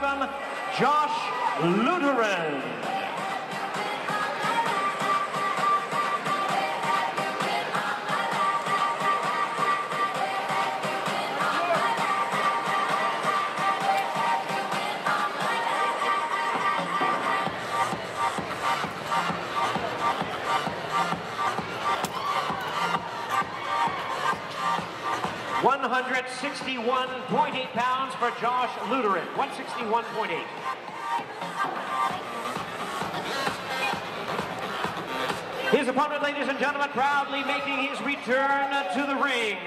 welcome Josh Luteran. £161.8 for Josh Luteran. 161.8. His opponent, ladies and gentlemen, proudly making his return to the ring.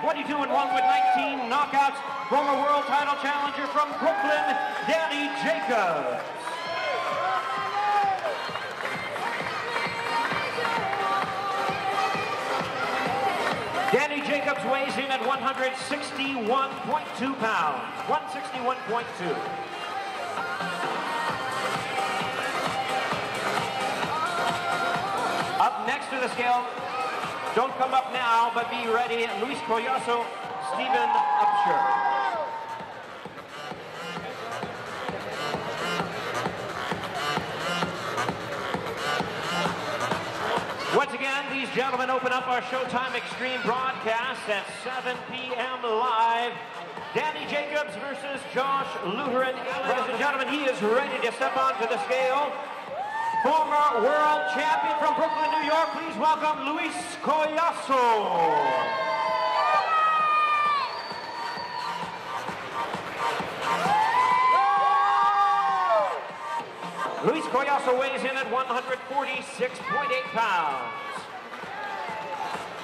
22-1 with 19 knockouts. Former world title challenger from Brooklyn, Danny Jacobs. Danny Jacobs weighs in at 161.2 pounds, 161.2. Up next to the scale, don't come up now, but be ready, Luis Collazo, Stephen Upshur. Once again, these gentlemen open up our Showtime Extreme broadcast at 7 p.m. live. Danny Jacobs versus Josh Luteran. Ladies and gentlemen, he is ready to step onto the scale. Former world champion from Brooklyn, New York, please welcome Luis Collazo. Luis Collazo weighs in at 146.8 pounds.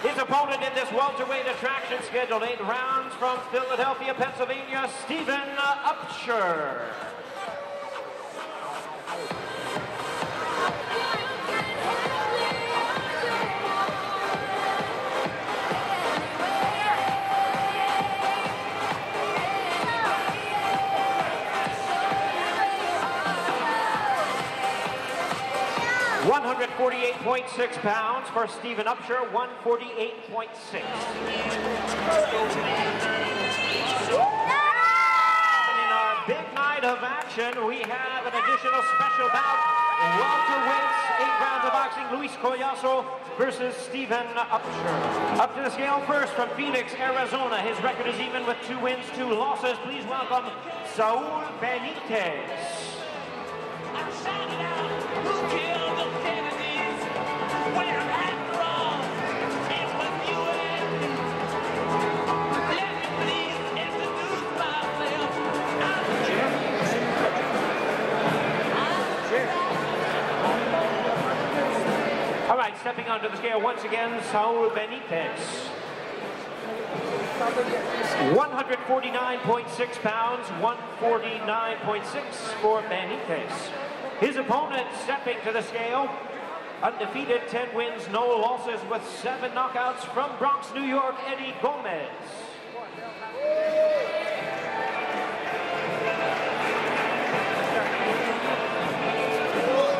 His opponent in this welterweight attraction, scheduled 8 rounds, from Philadelphia, Pennsylvania, Stephen Upshur. £148.6 for Stephen Upshur, 148.6. In our big night of action, we have an additional special bout. Welterweights, 8 rounds of boxing, Luis Collazo versus Stephen Upshur. Up to the scale first from Phoenix, Arizona. His record is even with 2 wins, 2 losses. Please welcome Saul Benitez. I'm shouting out, who killed the Kennedys? We're after all. It's with you and me. Let me please introduce myself. I'm Jim. All right, stepping onto the scale once again, Saul Benitez. 149.6 pounds, 149.6 for Benitez. His opponent stepping to the scale, undefeated, 10 wins, no losses, with 7 knockouts, from Bronx, New York, Eddie Gomez.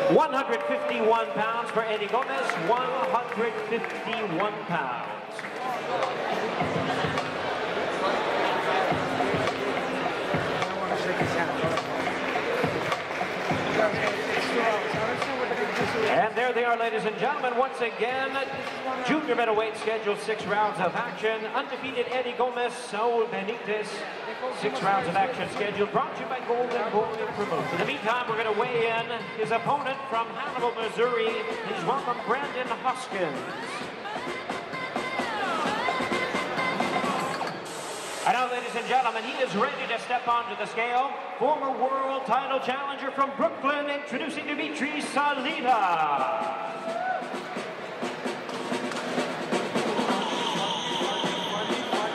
Woo! 151 pounds for Eddie Gomez, 151 pounds. And there they are, ladies and gentlemen, once again, junior middleweight, scheduled 6 rounds of action. Undefeated Eddie Gomez, Saul Benitez, 6 rounds of action scheduled, brought to you by Golden Boy Promotion. In the meantime, we're going to weigh in his opponent from Hannibal, Missouri. Please welcome Brandon Hoskins. And now, ladies and gentlemen, he is ready to step onto the scale. Former world title challenger from Brooklyn, introducing Dmitry Salita.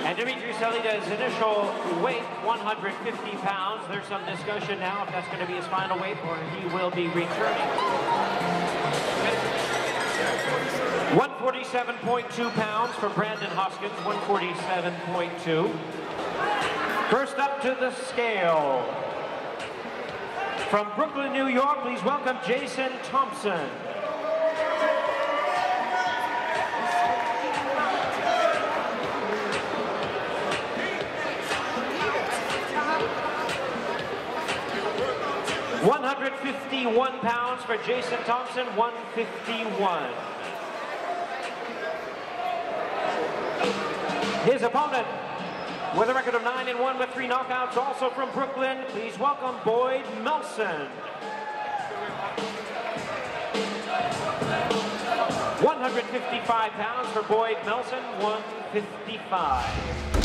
And Dmitry Salita's initial weight, 150 pounds. There's some discussion now if that's going to be his final weight or he will be returning. 147.2 pounds for Brandon Hoskins, 147.2. First up to the scale, from Brooklyn, New York, please welcome Jason Thompson. 151 pounds for Jason Thompson, 151. His opponent, with a record of 9-1 with 3 knockouts, also from Brooklyn, please welcome Boyd Melson. 155 pounds for Boyd Melson, 155.